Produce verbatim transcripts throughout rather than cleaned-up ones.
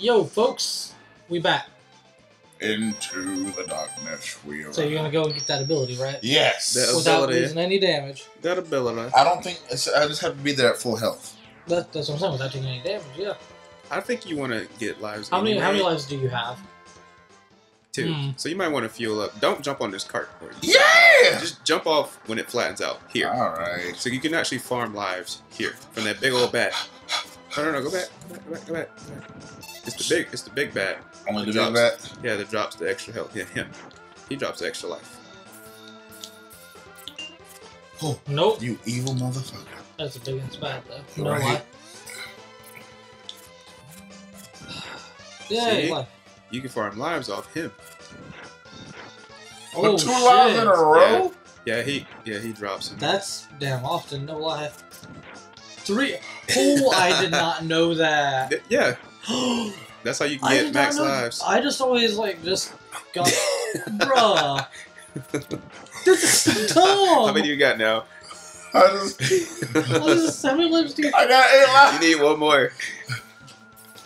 Yo, folks, we back. Into the darkness we are. So you're gonna go and get that ability, right? Yes. That Without ability. losing any damage. That ability. I don't think it's, I just have to be there at full health. That, that's what I'm saying. Without taking any damage, yeah. I think you want to get lives. How many? Anyway. How many lives do you have? Two. Mm. So you might want to fuel up. Don't jump on this cart. Yeah. Just jump off when it flattens out here. All right. So you can actually farm lives here from that big old bat. No, no, no. Go back. Go back. Go back. Go back. Go back. It's the big. It's the big bat. Only the drops, bat. Yeah, that drops the extra health. Yeah, him. He drops the extra life. Oh nope. You evil motherfucker. That's a big ass bat though. No right. Yeah, see, you can farm lives off him. Oh, two shit. lives in a row? Yeah, yeah, he yeah he drops him. That's damn often, no lie. Three. Oh, I did not know that. Yeah. That's how you can get max lives. I just always like just got bruh. This is so dumb. How many you got now? I just, I just how many lives do you I got eight lives. You need one more.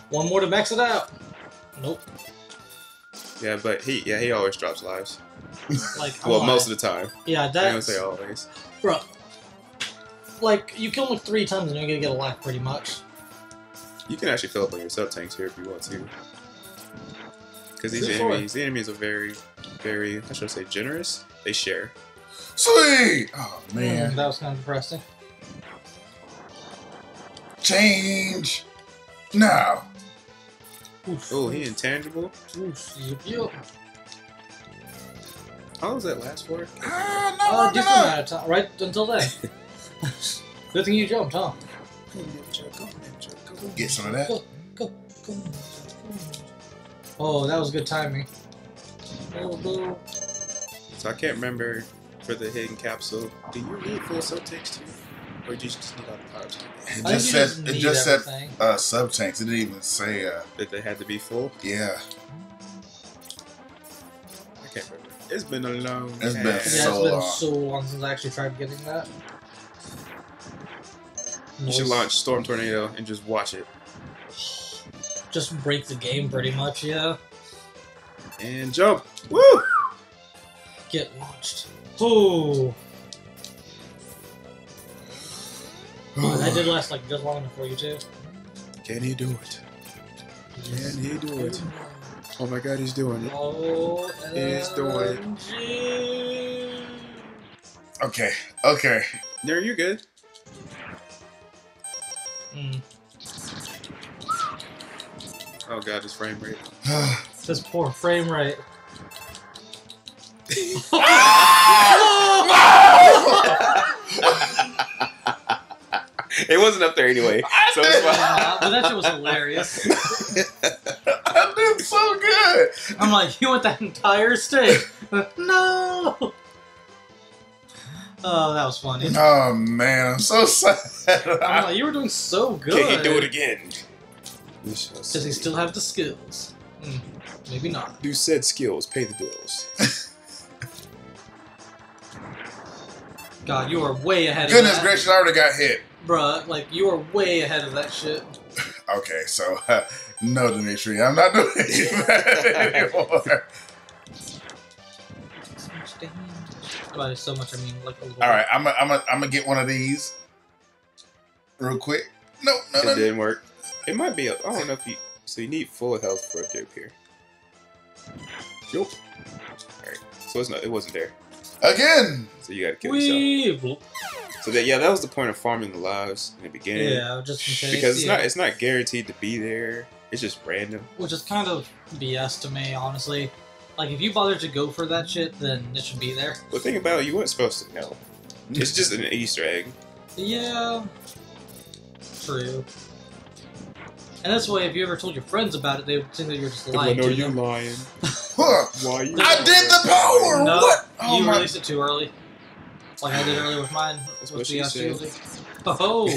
One more to max it out. Nope. Yeah, but he yeah he always drops lives. Like well, most of the time. Yeah, that's... I don't say always. Bro, like you kill him like three times and you're gonna get a life pretty much. You can actually fill up on your sub tanks here if you want to. Because these enemies, the enemies are very, very how should I say generous. They share. Sweet. Oh man, mm, that was kind of depressing. Change now. Oh, he intangible? Oof. Yep. How was that last for? Ah, no, uh, no, decent no. amount of time, right until then. Good thing you jumped, huh? Get some of that. Go, go, go. Oh, that was good timing. So I can't remember for the hidden capsule. Do you need full sub tanks too? Or do you just need all the power tanks? It just said, just it just everything. said uh, sub tanks. It didn't even say uh, that they had to be full? Yeah. I can't remember. It's been a long time. It's been yeah, so it's been long. so long since I actually tried getting that. You should launch Storm Tornado and just watch it. Just break the game pretty much, yeah. And jump! Woo! Get launched. Ooh! Oh, that did last like just long enough for you too. Can he do it? Can he do it? Oh my god, he's doing it. Oh, he's doing it. Okay, okay. There, you're good. Mm. Oh god, his frame rate. This poor frame rate. It wasn't up there anyway. I so did. It was uh, but that shit was hilarious. I did so good. I'm like, you want that entire steak? No. Oh, that was funny. Oh man, I'm so sad. I'm like, you were doing so good. Can he do it again? Does he still have the skills? Mm, maybe not. Do said skills pay the bills? God, you are way ahead. Goodness of that. gracious, I already got hit. Bruh, like, you are way ahead of that shit. Okay, so, uh, no, Dimitri, I'm not doing that anymore. By so much, I mean, like, a little. Alright, I'm gonna I'm I'm get one of these real quick. No, no, It no, didn't no. work. It might be, a, I don't know if you, so you need full health for a dip here. Yup. Alright, so it's not, it wasn't there. Again! So you gotta kill yourself. So that, yeah, that was the point of farming the lives in the beginning. Yeah, just in case, because it's yeah. not it's not guaranteed to be there. It's just random. Which is kind of B S to me, honestly. Like if you bother to go for that shit, then it should be there. Well, think about it, you weren't supposed to know. It's just an Easter egg. Yeah. True. And that's why if you ever told your friends about it, they would think that you're just lying. Well, no, you're lying. Why are you? I did the power. No, what? Oh, you my... released it too early. Like I did earlier with mine. That's what she said. Oh!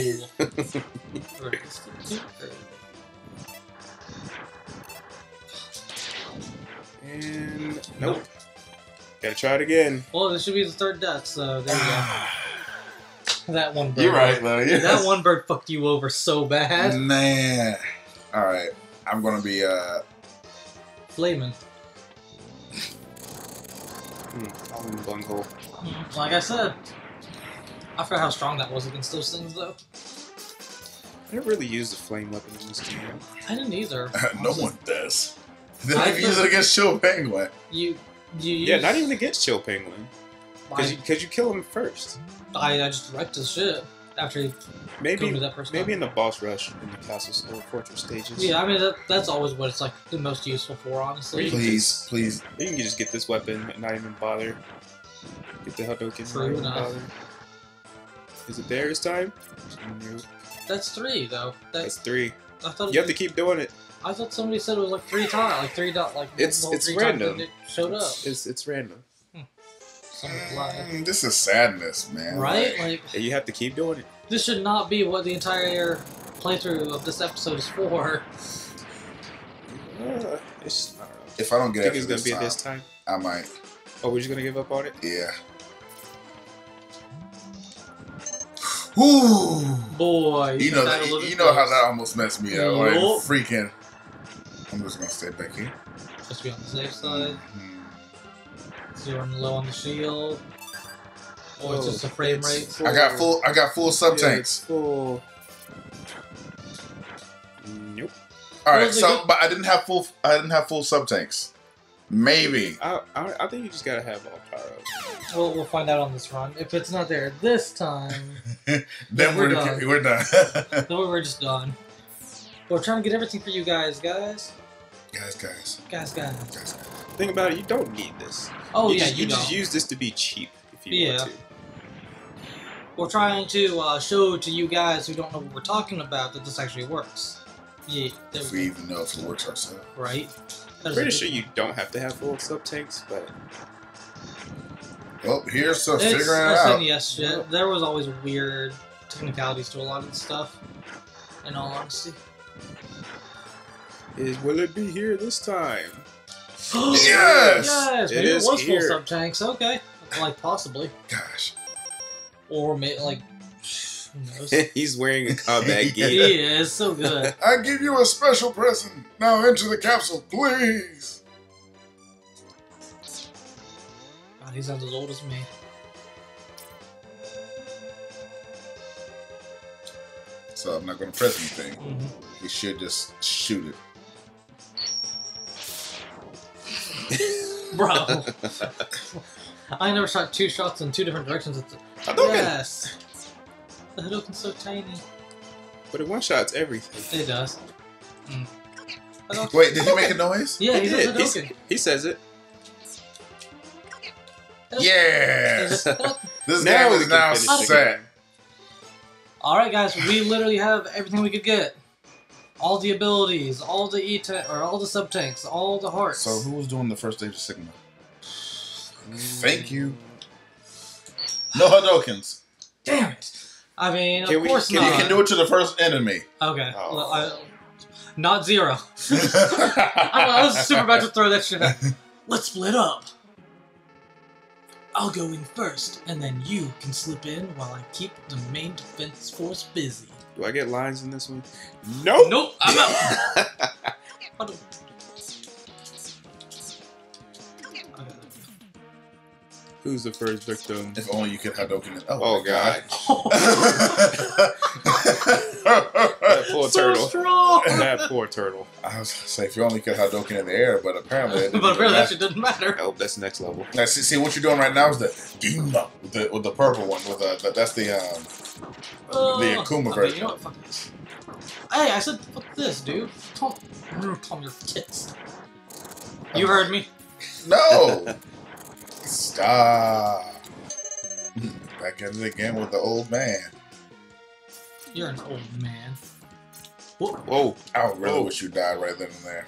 And... Nope. Gotta try it again. Well, this should be the third death, so there you go. That one bird. You're right, though. Yes. That one bird fucked you over so bad. Man. Alright. I'm gonna be, uh... flaming. Mm, bungle. Like I said, I forgot how strong that was against those things, though. I didn't really use the flame weapon in this game. I didn't either. no one like, does. Then I use it against Chill Penguin. You, you use... Yeah, not even against Chill Penguin. Because you, you kill him first. I, I just wrecked his shit after he maybe that person. Maybe in the boss rush in the castle or fortress stages. Yeah, I mean, that, that's always what it's like the most useful for, honestly. Please, please. You can just get this weapon and not even bother. Get the Hadoken. True enough. Is it there this time? Nope. That's three, though. That, that's three. I thought you have was, to keep doing it. I thought somebody said it was like three times, like three dot, like it's the whole it's three random. It showed up. It's it's, it's random. Hmm. Mm, this is sadness, man. Right? Like, like you have to keep doing it. This should not be what the entire playthrough of this episode is for. Uh, it's, I don't know. If I don't get, I think it's gonna be time, this time. I might. Oh, we're just gonna give up on it? Yeah. Ooh, boy! You know, that, you, you know how that almost messed me up. Like, freaking! I'm just gonna stay back here. Just be on the safe side. Mm-hmm. Zero low on the shield. Or oh, it's just a frame rate. Full. I got full. I got full sub tanks. Yeah, full. Nope. All right, so but I didn't have full. I didn't have full sub tanks. Maybe. I, I I think you just gotta have all power ups. We'll we'll find out on this run. If it's not there this time, then, then we're, we're done. We're done. Then we're just done. We're trying to get everything for you guys, guys. Guys, guys. Guys, guys. guys, guys. Think about it. You don't need this. Oh you yeah, just, you, you just use this to be cheap if you yeah. want to. We're trying to uh, show to you guys who don't know what we're talking about that this actually works. Yeah. If we, we even know if it works ourselves. Right. I'm pretty sure you don't have to have full sub tanks, but well, here's some figuring it out. Yes, shit. There was always weird technicalities to a lot of the stuff. In all honesty, is will it be here this time? yes, yes, maybe it, it was here. Full sub tanks. Okay, like possibly. Gosh, or maybe like. He's wearing a combat gear. He is so good. I give you a special present. Now enter the capsule, please. God, he sounds as old as me. So I'm not going to press anything. Mm-hmm. He should just shoot it. Bro. I never shot two shots in two different directions. At the yes. The Hadoken's so tiny. But it one-shots everything. It does. Mm. Wait, did he make a noise? Yeah, he, he did. Hadoken. He says it. Hadoken. Yes! This now is now set. Alright guys, we literally have everything we could get. All the abilities, all the E tank or all the sub tanks, all the hearts. So who was doing the first stage of Sigma? Thank you. No Hadokens. Damn it! I mean, can of we, course can not. You can do it to the first enemy. Okay. Oh. Well, I, not zero. I was super about to throw that shit out. Let's split up. I'll go in first, and then you can slip in while I keep the main defense force busy. Do I get lines in this one? Nope. Nope, I'm out. I don't. Who's the first victim? If only you could Hadoken it. Oh, oh God. God. That poor so turtle. Strong. That poor turtle. I was gonna say, if you only could Hadoken in the air, but apparently. but apparently that shit doesn't matter. Oh, that's the next level. Now, see, see, what you're doing right now is the Duma with the, with the purple one. With the, the That's the um, uh, the Akuma version. Okay, you know what? Fuck this. Hey, I said, fuck this, dude. Tom, Tom, your tits. You heard me? No! Stop. Back at it again with the old man. You're an old man. Whoa. Whoa. I would really Whoa. wish you died right then and there.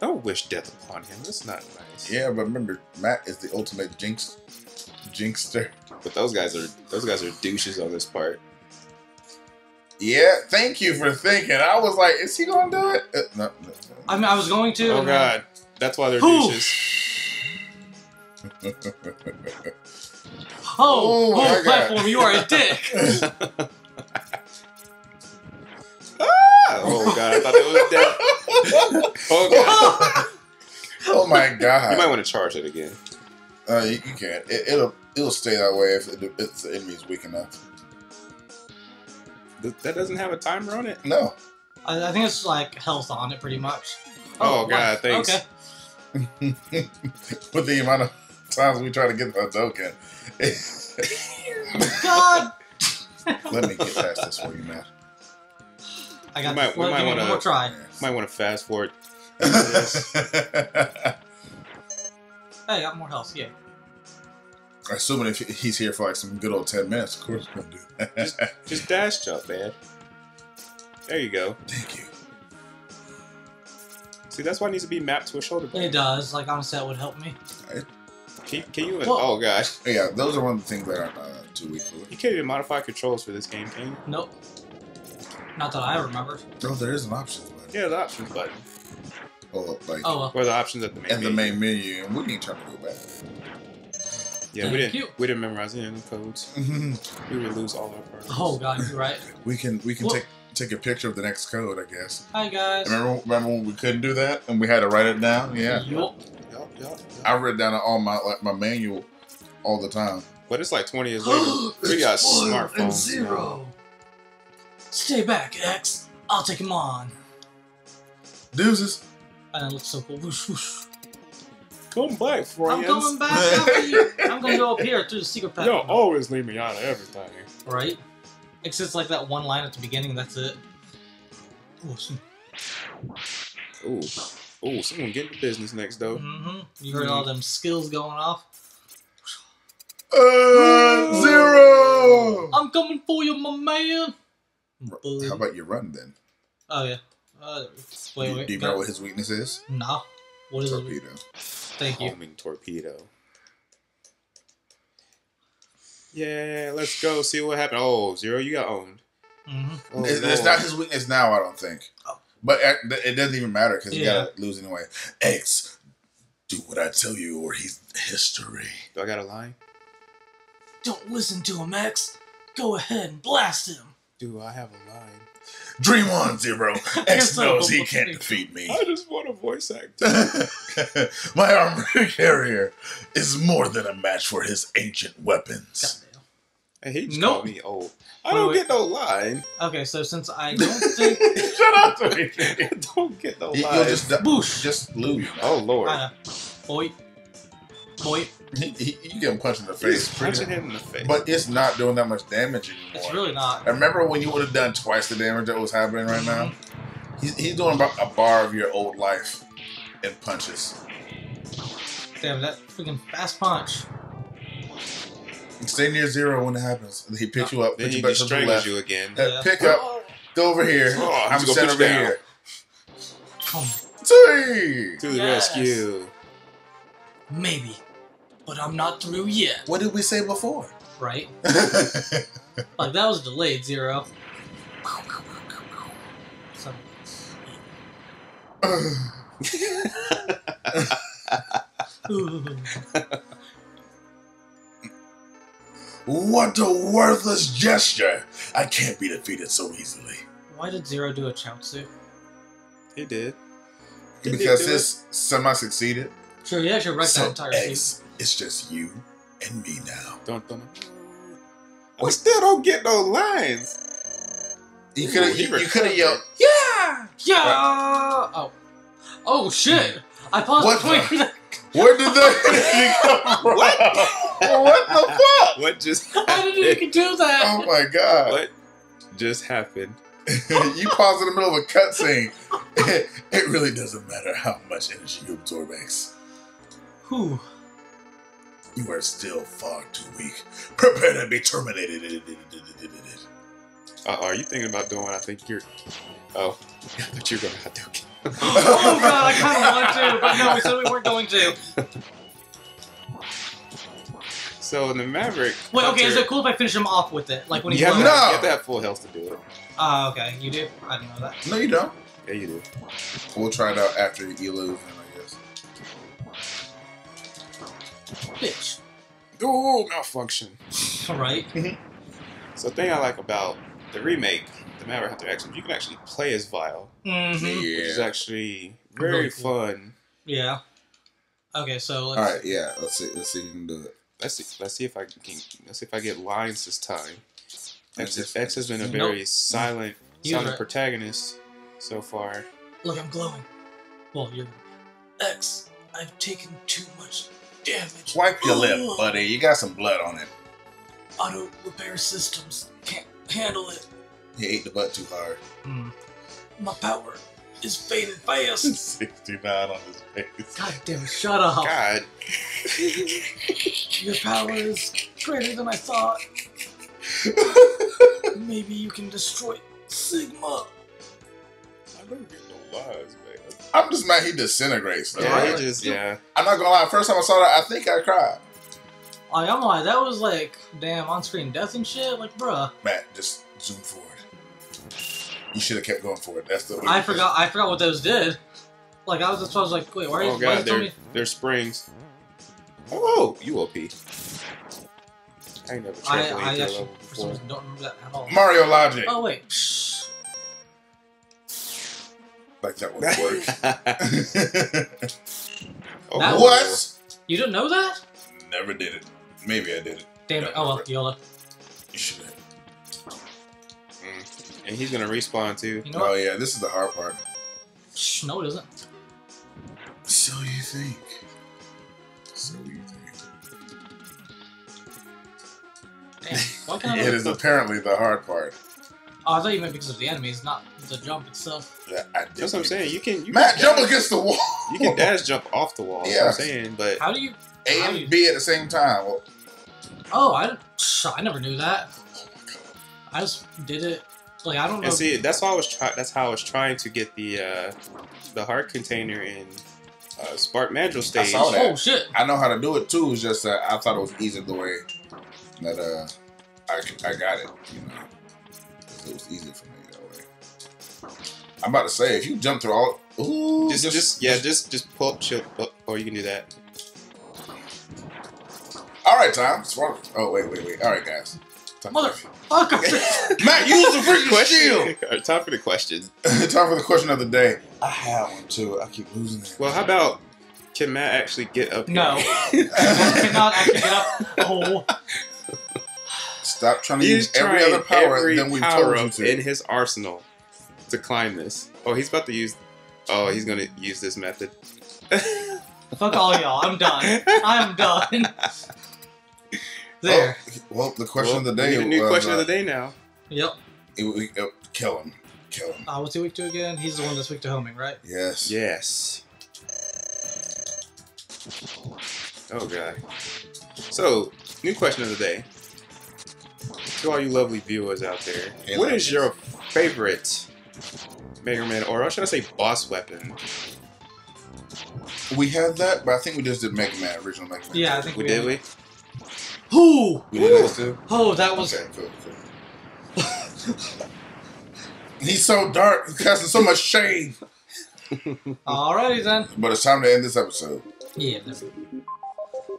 Don't wish death upon him. That's not nice. Yeah, but remember, Matt is the ultimate jinx jinxster. But those guys are those guys are douches on this part. Yeah, thank you for thinking. I was like, is he gonna do it? Uh, no, no, no. I mean I was going to. Oh God. That's why they're Ooh. douches. oh, oh, oh platform, you are a dick! Oh god, I thought that was dead. Oh god. Oh my god. You might want to charge it again. Uh, you, you can't. It, it'll it'll stay that way if, it, if the enemy's weak enough. Th that doesn't have a timer on it? No. I, I think it's like health on it, pretty much. Oh, oh god, wow. Thanks. Okay. With the amount of times we try to get the Hadoken. God! Let me get past this for you, man. I got might, might wanna, one more try. Might want to fast forward. Hey, I got more health, yeah. Assuming if he's here for like some good old ten minutes, of course we're gonna do that. Just, just dash jump, man. There you go. Thank you. See, that's why it needs to be mapped to a shoulder blade. It does. Like, honestly, that would help me. Right. Can, can you... Well, oh, gosh. Yeah, those are one of the things that I'm uh, too weak for. You can't even modify controls for this game, can you? Nope. Not that I remember. No, oh, there is an options button. Yeah, the options button. Well, like, oh, well. Or the options at the main and menu. And the main menu, and we need time to go back. Yeah, Thank we didn't. You. We didn't memorize any of the codes. We would lose all our parts. Oh god, you're right. we can we can well, take take a picture of the next code, I guess. Hi guys. Remember remember when we couldn't do that and we had to write it down? Yeah. Yup. Yup. Yup. I read down all my like my manual all the time. But it's like twenty years later. We got smartphones. And zero. Stay back, X. I'll take him on. Deuces. And it looks so cool. Whoosh, whoosh. Come back, friends. I'm going back after you. I'm going to go up here through the secret path. Yo, always leave me out of everything. Right? Except like that one line at the beginning, that's it. Awesome. Ooh. Ooh, someone get the business next, though. Mm-hmm. You heard mm-hmm. all them skills going off. Uh, zero! I'm coming for you, my man. How about you run, then? Oh, yeah. Uh, wait, do, wait, do you know what his weakness is? No. What is torpedo. It? Thank you. Homing torpedo. Yeah, let's go see what happened. Oh, Zero, you got owned. Mm-hmm. oh, it's, it's not his weakness now, I don't think. Oh. But it doesn't even matter because yeah. you got to lose anyway. X, do what I tell you or he's history. Do I got to lie? Don't listen to him, X. Go ahead and blast him. Do I have a line? Dream on, Zero. X knows he can't defeat me. I just want a voice actor. My armored carrier is more than a match for his ancient weapons. Hey, he just nope. called me old. I wait, don't wait. get no line. Okay, so since I don't think... Shut up to me. I don't get no line. You'll just, Boosh. just lose. Oh, Lord. Boy. Boy. He, he, you get him punched in the face. He's punching him in the face. But it's not doing that much damage anymore. It's really not. I remember when you would have done twice the damage that was happening right now? He's, he's doing about a bar of your old life in punches. Damn, that freaking fast punch. Stay near Zero when it happens. He picks no, you up, then he strangles you again. Yeah. Pick up, go over here. Oh, I'm set over down. here. Three! To the yes. rescue. Maybe. But I'm not through yet. What did we say before? Right. Like, that was delayed, Zero. So. What a worthless gesture! I can't be defeated so easily. Why did Zero do a Chaozu? He did. He because did his it. semi succeeded. Sure, yeah, should wreck so that entire scene. It's just you and me now. Don't don't. We still don't get no lines. You could have. You could have yelled. Yeah, yeah. Right. Oh, oh shit! I paused. What the the, where did that come from? What? What the fuck? What just? Happened? How did you can do that? Oh my god! What just happened? You paused in the middle of a cutscene. It, it really doesn't matter how much energy you absorb, X. Whew. You are still far too weak. Prepare to be terminated. Uh, are you thinking about doing what I think you're... Oh, I thought you were going to have to... Oh, God, I kind of wanted to, but no, we said we weren't going to. So, in the Maverick... Wait, okay, is it cool if I finish him off with it? Like when he's you, have to, no. you have to have full health to do it. Ah, uh, okay, you do? I didn't know that. No, you don't. Yeah, you do. We'll try it out after you lose him, I guess. bitch. Ooh, malfunction. Right. So the thing I like about the remake, the Matter Hunter X, you can actually play as Vile. Mm-hmm. Yeah. Which is actually very really cool. fun. Yeah. Okay, so let's... Alright, yeah. Let's see. Let's see if you can do it. Let's see, let's see if I can... Let's see if I get lines this time. X, X has been a very nope. silent, silent right. protagonist so far. Look, I'm glowing. Well, you're... X, I've taken too much damage. Wipe your Ooh. lip, buddy. You got some blood on it. Auto repair systems can't handle it. He ate the butt too hard. Mm. My power is faded fast. sixty-nine on his face. God damn it, shut up. God. Your power is greater than I thought. Maybe you can destroy Sigma. I don't get no lies, man. I'm just mad he disintegrates, though. Yeah, right? just, yeah. I'm not gonna lie. First time I saw that, I think I cried. Like, I'm like, that was like, damn, on-screen death and shit. Like, bruh. Matt, just zoom forward. You should have kept going forward. That's the. I forgot. Think. I forgot what those did. Like, I was just I was like, wait, why are you? Oh god, they're, they're springs. Oh, you O P. I ain't never tried to leave that level before. Don't remember that at all. Mario logic. Oh wait. Like that would work. Oh, that what? Was, you didn't know that? Never did it. Maybe I did it. Damn it! Oh well, YOLO. You should have. Mm. And he's gonna respawn too. You know oh what? yeah, this is the hard part. Shh, no, it isn't. So you think? So you think? Damn. What kind of? It is apparently the hard part. Oh, I thought you meant because of the enemies, not the jump itself. Yeah, I That's what I'm saying. You can you Matt can jump dash. against the wall. You can dash jump off the wall. Yeah, that's what I'm saying. But how do you A how and you... B at the same time? Well, oh, I I never knew that. I just did it. Like I don't know. And see, that's why I was try That's how I was trying to get the uh, the heart container in uh, Spark Mandrill stage. I saw that. Oh shit! I know how to do it too. It's just that uh, I thought it was easy the way that uh I I got it. You know. It was easy for me that way. I'm about to say if you jump through all, ooh, just, just, just yeah, just just pull up, chill, up, or you can do that. All right, Tom. Oh wait, wait, wait. All right, guys. Motherfucker, Matt, use the freaking question. All right, time for the question. Time for the question of the day. I have one too. I keep losing it. Well, how about can Matt actually get up? No, here? I cannot actually get up. Oh. Stop trying to he's use every other power every than we've power told you to. In his arsenal to climb this. Oh, he's about to use. Oh, he's gonna use this method. Fuck all y'all! I'm done. I'm done. There. Oh, well, the question well, of the day. We need a new was, question uh, of the day now. Yep. It, we, uh, kill him. Kill him. Uh, what's he weak to again? He's the one that's weak to homing, right? Yes. Yes. Oh god. So, new question of the day. To all you lovely viewers out there, hey, what is your favorite Megaman, or should I say boss weapon? We had that, but I think we just did Megaman, original Megaman. Yeah, I think we, we did. Did we? Ooh! We did those two? Oh, that was... Okay, cool, cool. He's so dark, he's casting so much shade. Alrighty then. But it's time to end this episode. Yeah, definitely.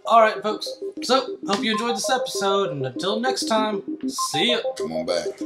Alright, folks. So, hope you enjoyed this episode, and until next time, see ya. Come on back.